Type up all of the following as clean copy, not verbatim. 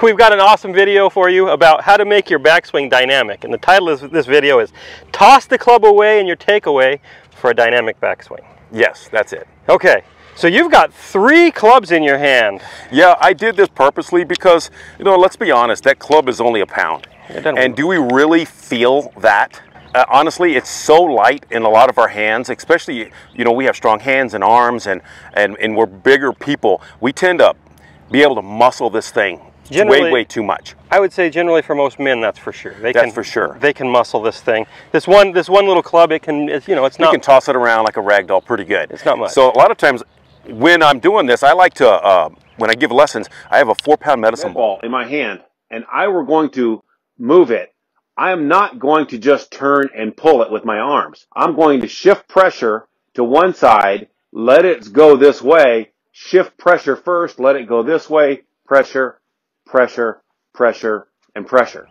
So we've got an awesome video for you about how to make your backswing dynamic. And the title of this video is Toss the Club Away and Your Takeaway for a Dynamic Backswing. Yes, that's it. Okay. So you've got three clubs in your hand. Yeah, I did this purposely because, you know, let's be honest, that club is only a pound. And do we really feel that? Honestly, it's so light in a lot of our hands, especially, you know, we have strong hands and arms and we're bigger people. We tend to be able to muscle this thing way too much. I would say generally for most men, that's for sure. They can muscle this thing. This one little club, you can toss it around like a rag doll pretty good. It's not much. So a lot of times when I'm doing this, I like to, when I give lessons, I have a 4-pound medicine ball in my hand and I were going to move it. I am not going to just turn and pull it with my arms. I'm going to shift pressure to one side, let it go this way, shift pressure first, let it go this way, pressure, pressure, pressure, and pressure.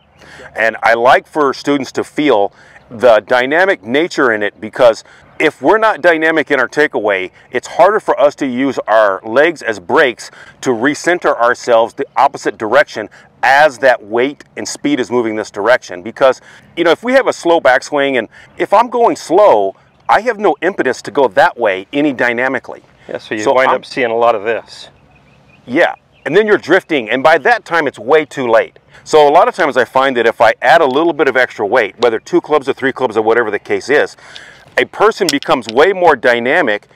And I like for students to feel the dynamic nature in it, because if we're not dynamic in our takeaway, it's harder for us to use our legs as brakes to recenter ourselves the opposite direction as that weight and speed is moving this direction. Because, you know, if we have a slow backswing and if I'm going slow, I have no impetus to go that way any dynamically. Yeah, so you wind up seeing a lot of this. Yeah. And then you're drifting, and by that time it's way too late. So a lot of times I find that if I add a little bit of extra weight, whether 2 clubs or 3 clubs or whatever the case is, a person becomes way more dynamic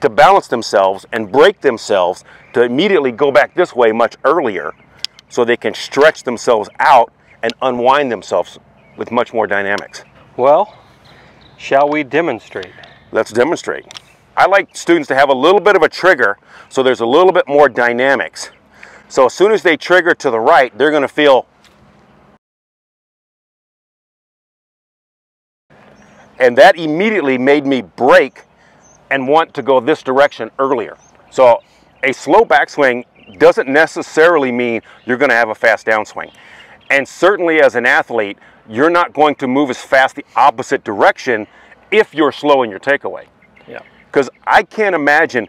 to balance themselves and break themselves to immediately go back this way much earlier, so they can stretch themselves out and unwind themselves with much more dynamics. Well, shall we demonstrate? Let's demonstrate. I like students to have a little bit of a trigger, so there's a little bit more dynamics. So as soon as they trigger to the right, they're going to feel, and that immediately made me break and want to go this direction earlier. So a slow backswing doesn't necessarily mean you're going to have a fast downswing. And certainly as an athlete, you're not going to move as fast the opposite direction if you're slow in your takeaway. Yeah. Because I can't imagine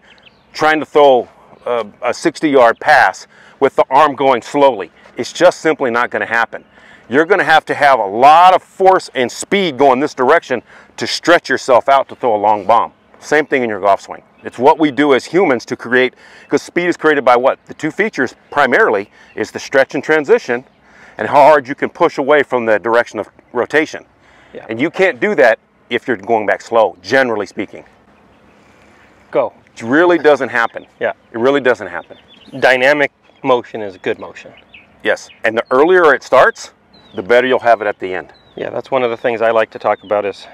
trying to throw a 60-yard pass with the arm going slowly. It's just simply not going to happen. You're going to have a lot of force and speed going this direction to stretch yourself out to throw a long bomb. Same thing in your golf swing. It's what we do as humans to create, because speed is created by what? The two features primarily is the stretch and transition, and how hard you can push away from the direction of rotation. Yeah. And you can't do that if you're going back slow, generally speaking. Go. It really doesn't happen. Yeah. It really doesn't happen. Dynamic motion is good motion. Yes. And the earlier it starts, the better you'll have it at the end. Yeah, that's one of the things I like to talk about is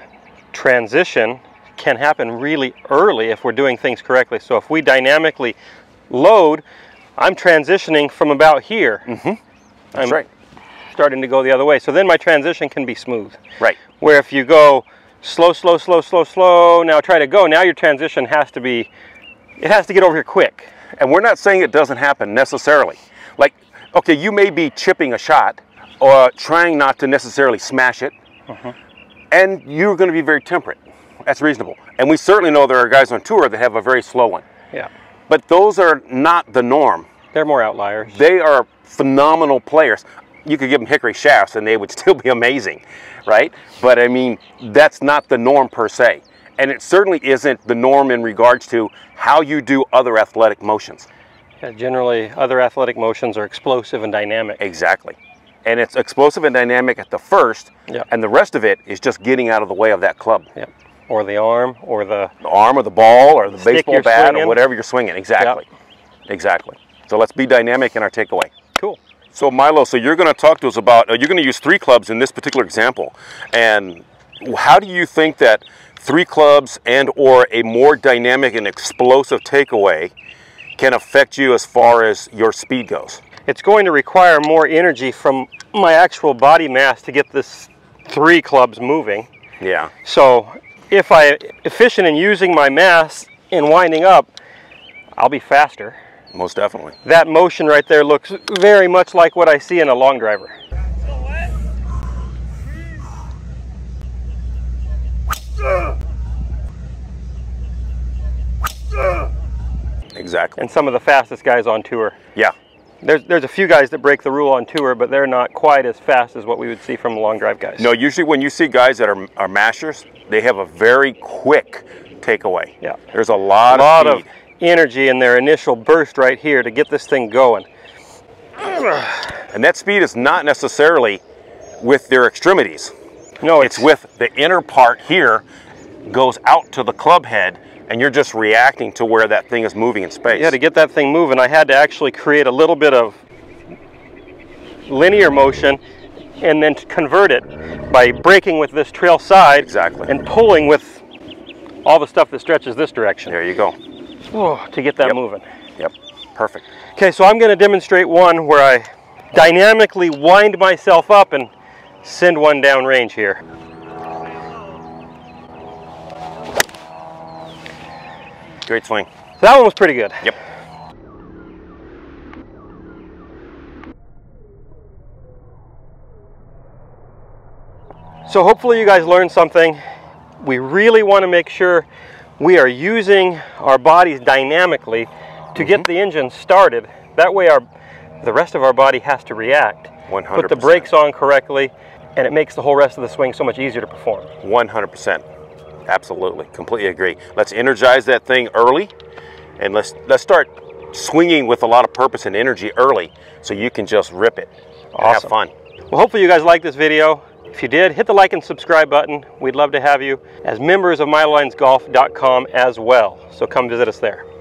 transition can happen really early if we're doing things correctly. So if we dynamically load, I'm transitioning from about here. Mm-hmm. That's right. Starting to go the other way. So then my transition can be smooth. Right. Where if you go slow, slow, slow, slow, slow, now try to go. Now your transition has to be, it has to get over here quick. And we're not saying it doesn't happen necessarily. Like, okay, you may be chipping a shot or trying not to necessarily smash it, and you're going to be very temperate. That's reasonable. And we certainly know there are guys on tour that have a very slow one. Yeah. But those are not the norm. They're more outliers. They are phenomenal players. You could give them hickory shafts and they would still be amazing, right? But I mean, that's not the norm per se. And it certainly isn't the norm in regards to how you do other athletic motions. Yeah, generally, other athletic motions are explosive and dynamic. Exactly. And it's explosive and dynamic at the first, yeah. And the rest of it is just getting out of the way of that club. Yeah. Or the arm, or the arm, or the ball, or the baseball bat, or whatever you're swinging. Exactly. Yeah. Exactly. So let's be dynamic in our takeaway. Cool. So Milo, so you're going to talk to us about, you're going to use 3 clubs in this particular example. And how do you think that 3 clubs and or a more dynamic and explosive takeaway can affect you as far as your speed goes? It's going to require more energy from my actual body mass to get this 3 clubs moving. Yeah. So if I'm efficient in using my mass and winding up, I'll be faster. Most definitely. That motion right there looks very much like what I see in a long driver. Exactly. And some of the fastest guys on tour. Yeah. There's a few guys that break the rule on tour, but they're not quite as fast as what we would see from long drive guys. No, usually when you see guys that are mashers, they have a very quick takeaway. Yeah. There's a lot of energy in their initial burst right here to get this thing going. And that speed is not necessarily with their extremities. No, it's with the inner part here, goes out to the club head, and you're just reacting to where that thing is moving in space. Yeah, to get that thing moving, I had to actually create a little bit of linear motion and then convert it by braking with this trail side and pulling with all the stuff that stretches this direction. There you go. Oh, to get that moving. Yep, perfect. Okay, so I'm going to demonstrate one where I dynamically wind myself up and send one down range here. Great swing. So that one was pretty good. Yep. So hopefully you guys learned something. We really want to make sure we are using our bodies dynamically to get the engine started. That way the rest of our body has to react. 100%. Put the brakes on correctly, and it makes the whole rest of the swing so much easier to perform. 100%. Absolutely, completely agree. Let's energize that thing early, and let's start swinging with a lot of purpose and energy early, so you can just rip it and have fun. Well, hopefully you guys liked this video. If you did, hit the like and subscribe button. We'd love to have you as members of MiloLinesGolf.com as well, so come visit us there.